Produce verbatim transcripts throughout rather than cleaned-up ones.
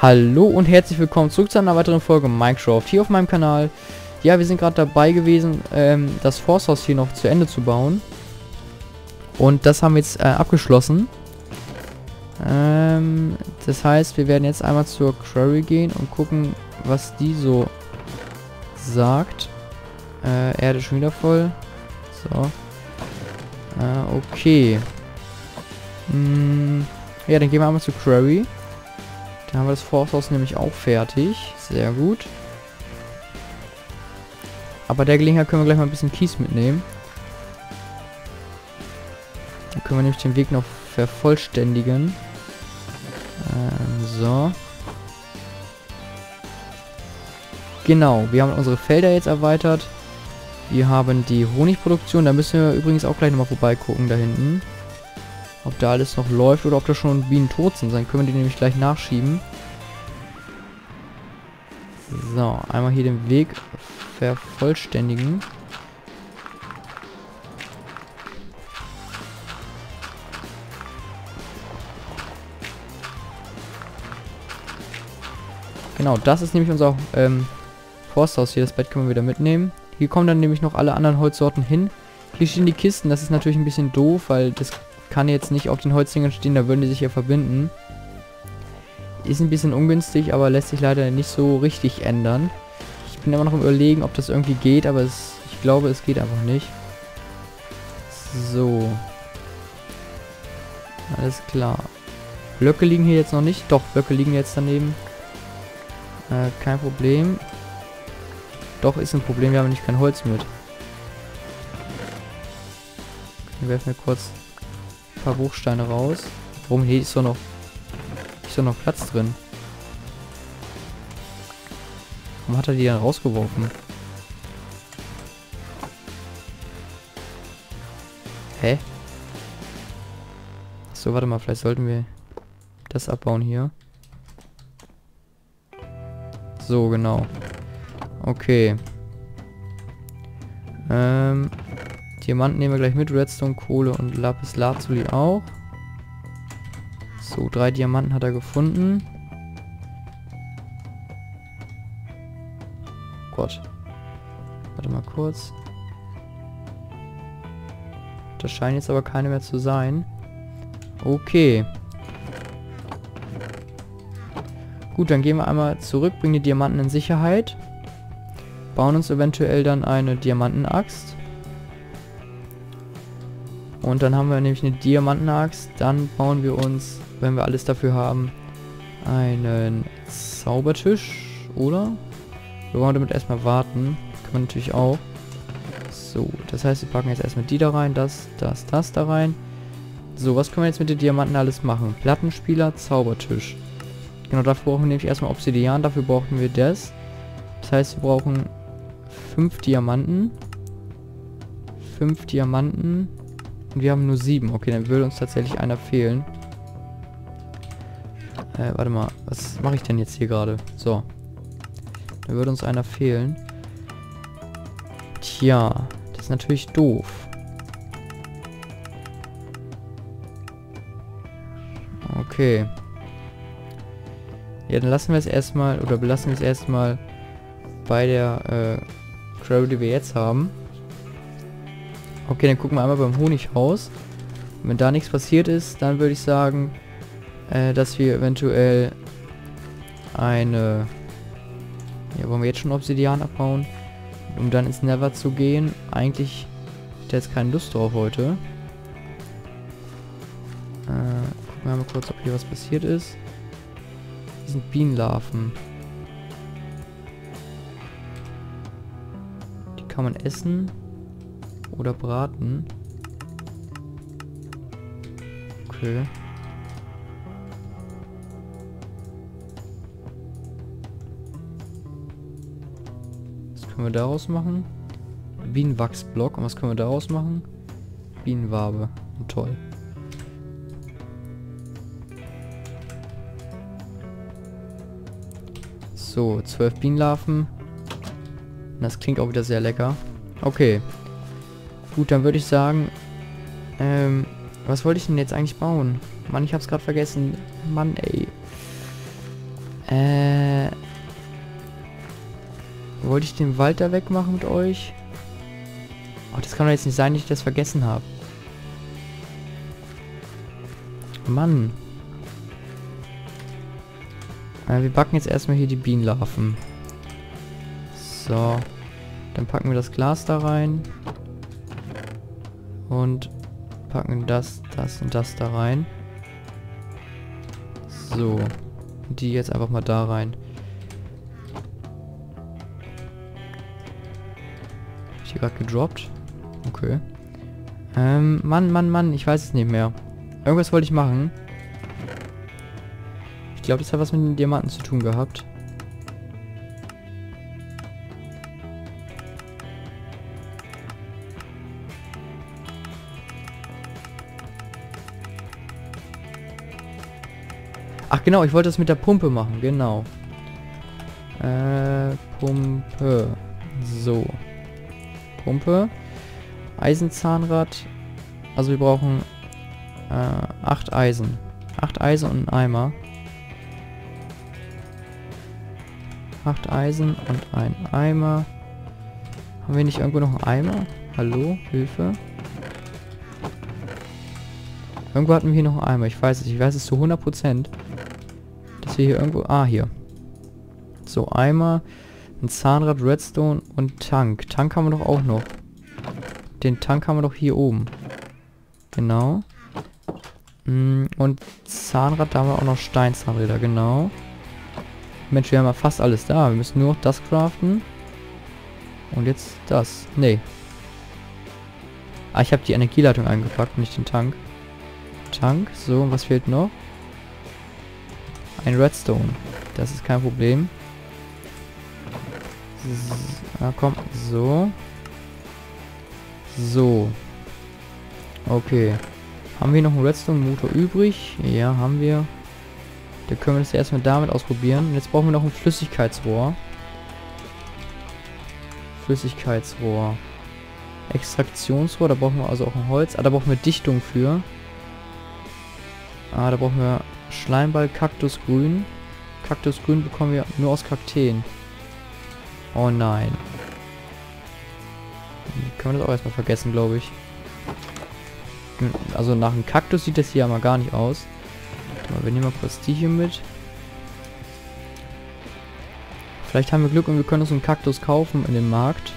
Hallo und herzlich willkommen zurück zu einer weiteren Folge Minecraft hier auf meinem Kanal. Ja, wir sind gerade dabei gewesen, ähm, das Forsthaus hier noch zu Ende zu bauen. Und das haben wir jetzt äh, abgeschlossen. Ähm, das heißt, wir werden jetzt einmal zur Quarry gehen und gucken, was die so sagt. Äh, Erde schon wieder voll. So. Äh, okay. Hm, ja, dann gehen wir einmal zur Quarry. Da haben wir das Forsthaus nämlich auch fertig. Sehr gut. Aber der Gelegenheit können wir gleich mal ein bisschen Kies mitnehmen. Dann können wir nämlich den Weg noch vervollständigen. Ähm, so. Genau, wir haben unsere Felder jetzt erweitert. Wir haben die Honigproduktion. Da müssen wir übrigens auch gleich nochmal vorbeigucken da hinten. Ob da alles noch läuft oder ob da schon Bienen tot sind. Dann können wir die nämlich gleich nachschieben. So, einmal hier den Weg vervollständigen. Genau, das ist nämlich unser ähm, Forsthaus hier. Das Bett können wir wieder mitnehmen. Hier kommen dann nämlich noch alle anderen Holzsorten hin. Hier stehen die Kisten. Das ist natürlich ein bisschen doof, weil das kann jetzt nicht auf den Holzdingern stehen, da würden die sich ja verbinden. Ist ein bisschen ungünstig, aber lässt sich leider nicht so richtig ändern. Ich bin immer noch im Überlegen, ob das irgendwie geht, aber es, ich glaube, es geht einfach nicht. So. Alles klar. Blöcke liegen hier jetzt noch nicht. Doch, Blöcke liegen jetzt daneben. Äh, kein Problem. Doch, ist ein Problem, wir haben nicht kein Holz mit. Wir werfen hier kurz ein paar Bruchsteine raus. Warum? Hier ist doch noch, ist doch noch Platz drin. Warum hat er die dann rausgeworfen? Hä? So, warte mal, vielleicht sollten wir das abbauen hier. So, genau. Okay. Ähm... Diamanten nehmen wir gleich mit, Redstone, Kohle und Lapis Lazuli auch. So, drei Diamanten hat er gefunden. Gott. Warte mal kurz. Das scheinen jetzt aber keine mehr zu sein. Okay. Gut, dann gehen wir einmal zurück, bringen die Diamanten in Sicherheit. Bauen uns eventuell dann eine Diamantenaxt. Und dann haben wir nämlich eine Diamantenaxt. Dann bauen wir uns, wenn wir alles dafür haben, einen Zaubertisch, oder? Wir wollen damit erstmal warten. Kann man natürlich auch. So, das heißt, wir packen jetzt erstmal die da rein, das, das, das da rein. So, was können wir jetzt mit den Diamanten alles machen? Plattenspieler, Zaubertisch. Genau, dafür brauchen wir nämlich erstmal Obsidian, dafür brauchen wir das. Das heißt, wir brauchen fünf Diamanten. fünf Diamanten. Und wir haben nur sieben. Okay, dann würde uns tatsächlich einer fehlen. Äh, warte mal. Was mache ich denn jetzt hier gerade? So. Dann würde uns einer fehlen. Tja. Das ist natürlich doof. Okay. Ja, dann lassen wir es erstmal, oder belassen wir es erstmal bei der äh, Quarry, die wir jetzt haben. Okay, dann gucken wir einmal beim Honighaus. Wenn da nichts passiert ist, dann würde ich sagen, äh, dass wir eventuell eine... Ja, wollen wir jetzt schon Obsidian abbauen? Um dann ins Nether zu gehen. Eigentlich habe ich da jetzt keine Lust drauf heute. Äh, gucken wir mal kurz, ob hier was passiert ist. Hier sind Bienenlarven. Die kann man essen. Oder braten. Okay. Was können wir daraus machen? Bienenwachsblock. Und was können wir daraus machen? Bienenwabe. Toll. So, zwölf Bienenlarven. Das klingt auch wieder sehr lecker. Okay. Gut, dann würde ich sagen, ähm, was wollte ich denn jetzt eigentlich bauen? Mann, ich hab's gerade vergessen. Mann, ey. Äh. Wollte ich den Wald da wegmachen mit euch? Oh, das kann doch jetzt nicht sein, dass ich das vergessen habe. Mann. Äh, wir backen jetzt erstmal hier die Bienenlarven. So. Dann packen wir das Glas da rein. Und packen das, das und das da rein. So. Die jetzt einfach mal da rein. Hab ich die gerade gedroppt? Okay. Ähm, Mann, Mann, Mann, ich weiß es nicht mehr. Irgendwas wollte ich machen. Ich glaube, das hat was mit den Diamanten zu tun gehabt. Ach genau, ich wollte das mit der Pumpe machen, genau. Äh, Pumpe. So. Pumpe. Eisenzahnrad. Also wir brauchen äh, acht Eisen. Acht Eisen und ein Eimer. Acht Eisen und ein Eimer. Haben wir nicht irgendwo noch einen Eimer? Hallo? Hilfe? Irgendwo hatten wir hier noch einen Eimer. Ich weiß es. Ich weiß es zu hundert Prozent. Dass wir hier irgendwo... Ah, hier. So, Eimer, ein Zahnrad, Redstone und Tank. Tank haben wir doch auch noch. Den Tank haben wir doch hier oben. Genau. Und Zahnrad, da haben wir auch noch Steinzahnräder. Genau. Mensch, wir haben ja fast alles da. Wir müssen nur noch das craften. Und jetzt das. Nee. Ah, ich habe die Energieleitung eingepackt, nicht den Tank. Tank. So, und was fehlt noch? Ein Redstone. Das ist kein Problem. Na komm, so. So. Okay. Haben wir noch einen Redstone-Motor übrig? Ja, haben wir. Da können wir das erstmal damit ausprobieren. Und jetzt brauchen wir noch ein Flüssigkeitsrohr. Flüssigkeitsrohr. Extraktionsrohr, da brauchen wir also auch ein Holz. Ah, da brauchen wir Dichtung für. Ah, da brauchen wir Schleimball, Kaktusgrün. Kaktusgrün bekommen wir nur aus Kakteen. Oh nein. Können wir das auch erstmal vergessen, glaube ich. Also nach einem Kaktus sieht das hier mal gar nicht aus. Wir nehmen mal kurz die hier mit. Vielleicht haben wir Glück und wir können uns einen Kaktus kaufen in dem Markt.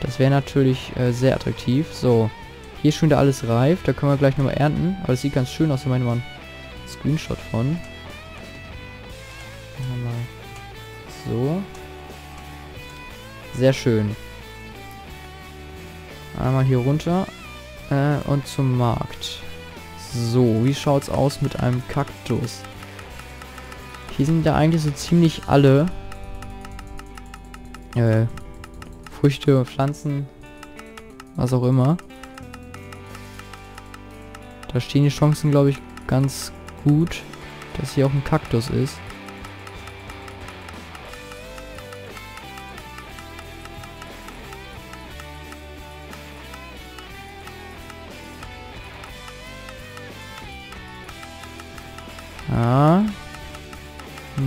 Das wäre natürlich äh, sehr attraktiv. So. Hier ist schon wieder alles reif, da können wir gleich nochmal ernten. Aber das sieht ganz schön aus, da meine ich mal einen Screenshot von. So. Sehr schön. Einmal hier runter. Äh, und zum Markt. So, wie schaut's aus mit einem Kaktus? Hier sind ja eigentlich so ziemlich alle äh, Früchte, Pflanzen, was auch immer. Da stehen die Chancen, glaube ich, ganz gut, dass hier auch ein Kaktus ist. Ah.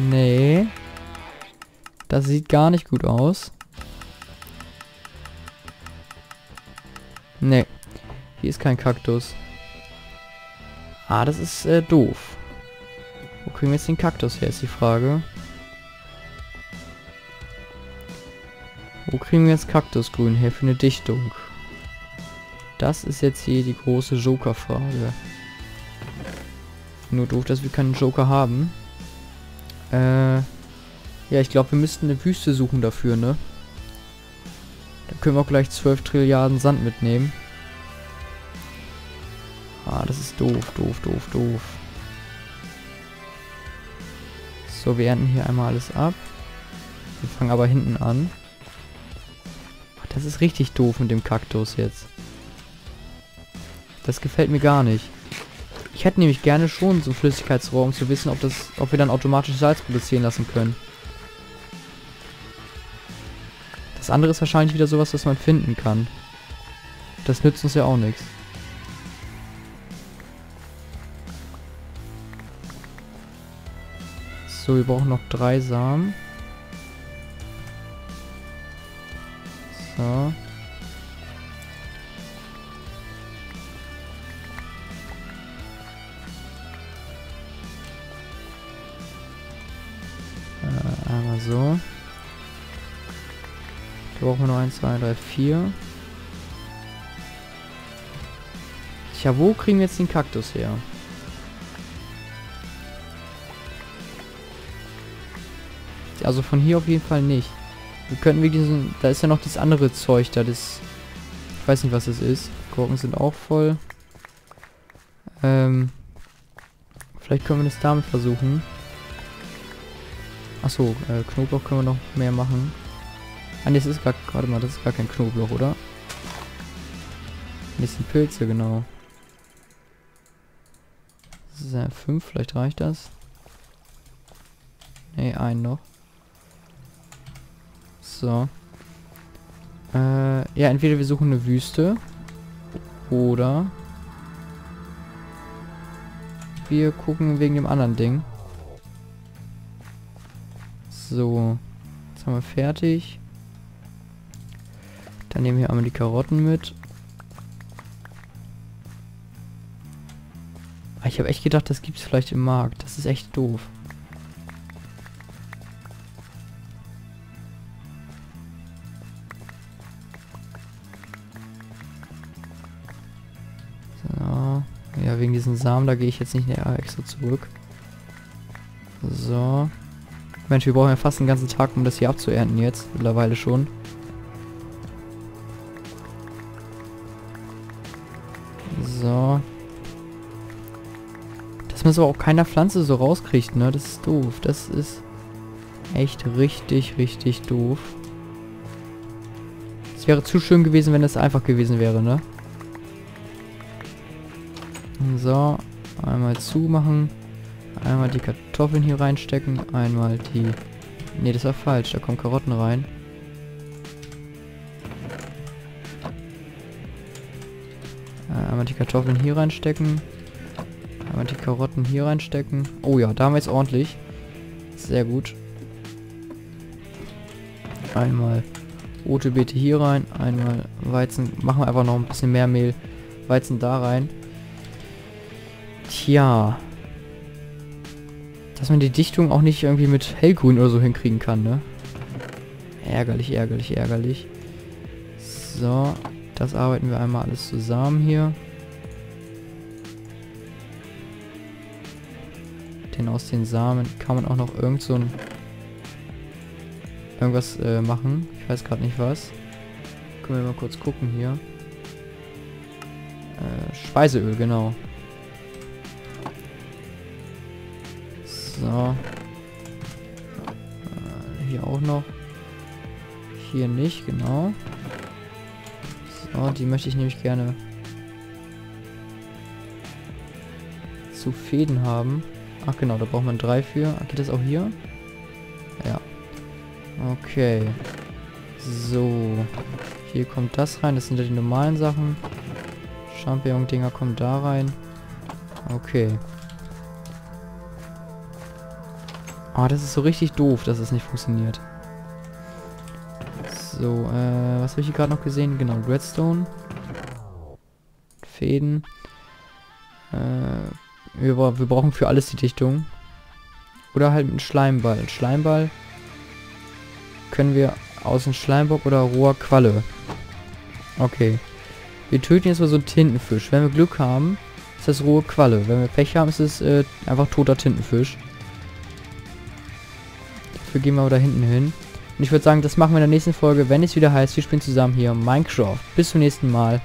Nee. Das sieht gar nicht gut aus. Nee. Hier ist kein Kaktus. Ah, das ist äh, doof. Wo kriegen wir jetzt den Kaktus her, ist die Frage. Wo kriegen wir jetzt Kaktusgrün her für eine Dichtung? Das ist jetzt hier die große Joker-Frage. Nur doof, dass wir keinen Joker haben. Äh, ja, ich glaube, wir müssten eine Wüste suchen dafür, ne? Da können wir auch gleich zwölf Trilliarden Sand mitnehmen. Ah, das ist doof, doof, doof, doof. So, wir ernten hier einmal alles ab. Wir fangen aber hinten an. Ach, das ist richtig doof mit dem Kaktus jetzt. Das gefällt mir gar nicht. Ich hätte nämlich gerne schon so ein Flüssigkeitsrohr, um zu wissen, ob, das, ob wir dann automatisch Salz produzieren lassen können. Das andere ist wahrscheinlich wieder sowas, was man finden kann. Das nützt uns ja auch nichts. So, wir brauchen noch drei Samen. So. Äh, einmal so. Da brauchen wir noch eins, zwei, drei, vier. Tja, wo kriegen wir jetzt den Kaktus her? Also von hier auf jeden Fall nicht. Wir könnten wir diesen... Da ist ja noch dieses andere Zeug da, das... Ich weiß nicht, was das ist. Gurken sind auch voll. Ähm... Vielleicht können wir das damit versuchen. Achso, äh, Knoblauch können wir noch mehr machen. Ah, ne, das ist gar... Warte mal, das ist gar kein Knoblauch, oder? Das sind Pilze, genau. Das ist ja fünf, vielleicht reicht das. Ne, einen noch. So. Äh, ja, entweder wir suchen eine Wüste. Oder wir gucken wegen dem anderen Ding. So. Jetzt haben wir fertig. Dann nehmen wir einmal die Karotten mit. Ich habe echt gedacht, das gibt es vielleicht im Markt. Das ist echt doof. So. Ja, wegen diesen Samen, da gehe ich jetzt nicht näher extra zurück. So. Mensch, wir brauchen ja fast den ganzen Tag, um das hier abzuernten jetzt. Mittlerweile schon. So. Dass man es aber auch keiner Pflanze so rauskriegt, ne? Das ist doof. Das ist echt richtig, richtig doof. Es wäre zu schön gewesen, wenn das einfach gewesen wäre, ne? So, einmal zumachen. Einmal die Kartoffeln hier reinstecken. Einmal die... Ne, das war falsch. Da kommen Karotten rein. Einmal die Kartoffeln hier reinstecken. Einmal die Karotten hier reinstecken. Oh ja, da haben wir jetzt ordentlich. Sehr gut. Einmal rote Beete hier rein. Einmal Weizen. Machen wir einfach noch ein bisschen mehr Mehl. Weizen da rein. Tja. Dass man die Dichtung auch nicht irgendwie mit Hellgrün oder so hinkriegen kann, ne? Ärgerlich, ärgerlich, ärgerlich. So. Das arbeiten wir einmal alles zusammen hier. Den aus den Samen kann man auch noch irgend so ein irgendwas äh, machen. Ich weiß gerade nicht was. Können wir mal kurz gucken hier. Äh, Speiseöl, genau. So. Äh, hier auch noch. Hier nicht, genau. So, die möchte ich nämlich gerne zu Fäden haben. Ach genau, da braucht man drei für. Geht das auch hier? Ja. Okay. So. Hier kommt das rein. Das sind ja die normalen Sachen. Champignon-Dinger kommen da rein. Okay. Ah, das ist so richtig doof, dass es nicht funktioniert. So, äh, was habe ich hier gerade noch gesehen? Genau, Redstone. Fäden. Äh... Wir, wir brauchen für alles die Dichtung. Oder halt einen Schleimball. Einen Schleimball können wir aus dem Schleimbock oder roher Qualle. Okay. Wir töten jetzt mal so einen Tintenfisch. Wenn wir Glück haben, ist das rohe Qualle. Wenn wir Pech haben, ist es äh, einfach toter Tintenfisch. Dafür gehen wir aber da hinten hin. Und ich würde sagen, das machen wir in der nächsten Folge, wenn es wieder heißt, wir spielen zusammen hier Minecraft. Bis zum nächsten Mal.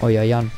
Euer Jan.